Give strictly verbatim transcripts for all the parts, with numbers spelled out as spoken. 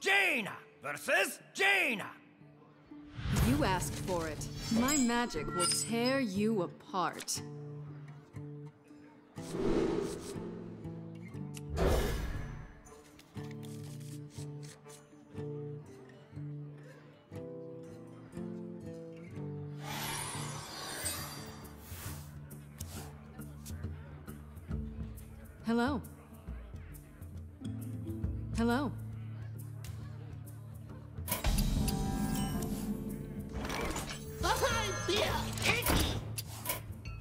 Jaina versus Jaina. You asked for it. My magic will tear you apart. Hello. Hello.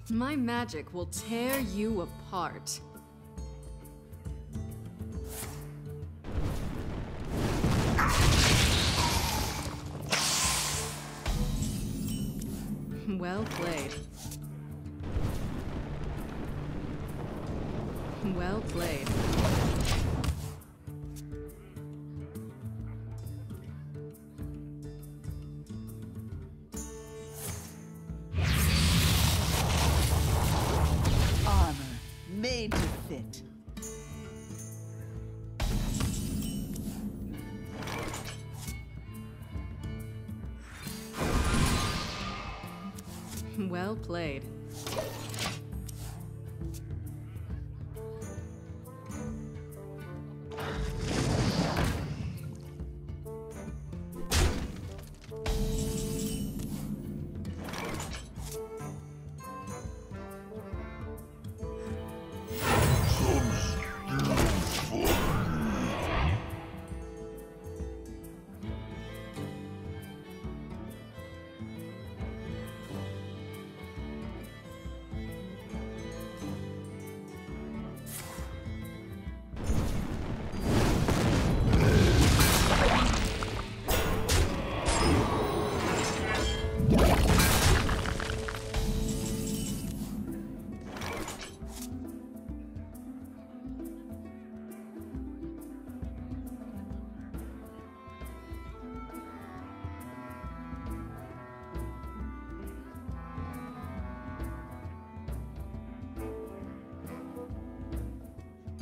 My magic will tear you apart. Well played. Well played. Well played.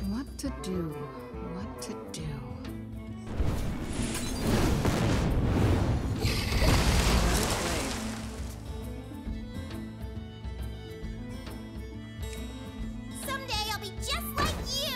What to do, what to do. Someday I'll be just like you!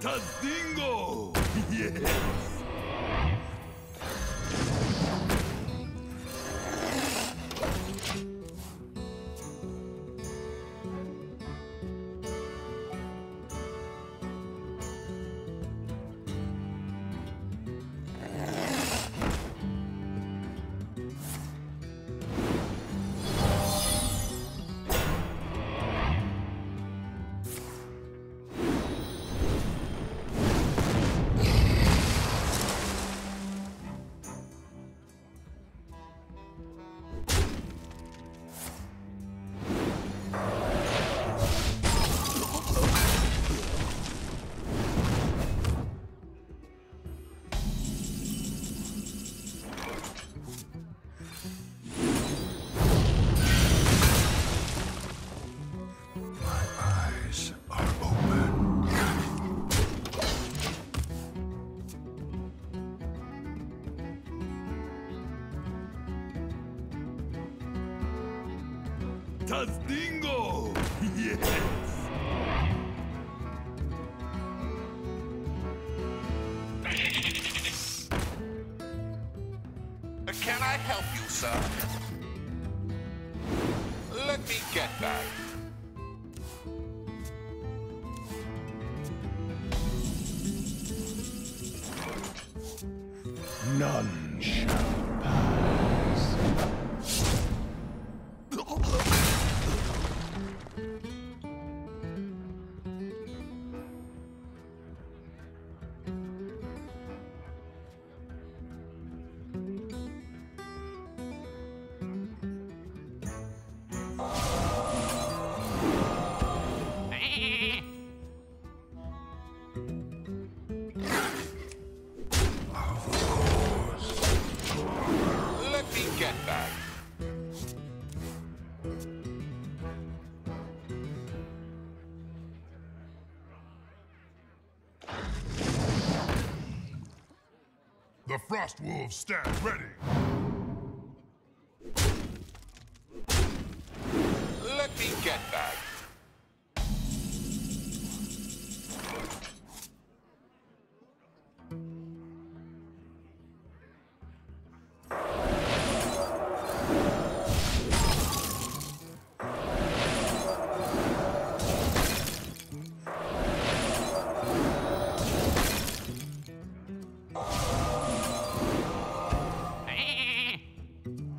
Taz-dingo! Yes! Taz-dingo! Yes! Can I help you, sir? Let me get that. None shall pass. The frost wolves stand ready. Let me get that.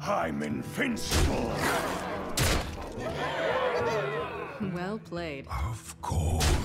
I'm invincible. Well played. Of course.